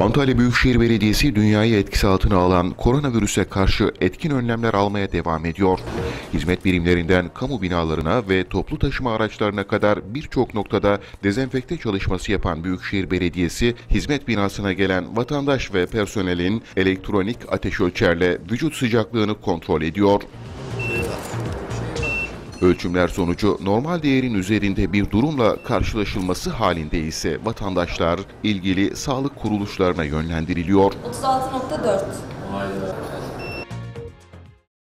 Antalya Büyükşehir Belediyesi dünyayı etkisi altına alan koronavirüse karşı etkin önlemler almaya devam ediyor. Hizmet birimlerinden kamu binalarına ve toplu taşıma araçlarına kadar birçok noktada dezenfekte çalışması yapan Büyükşehir Belediyesi, hizmet binasına gelen vatandaş ve personelin elektronik ateş ölçerle vücut sıcaklığını kontrol ediyor. Ölçümler sonucu normal değerin üzerinde bir durumla karşılaşılması halinde ise vatandaşlar ilgili sağlık kuruluşlarına yönlendiriliyor. 36.4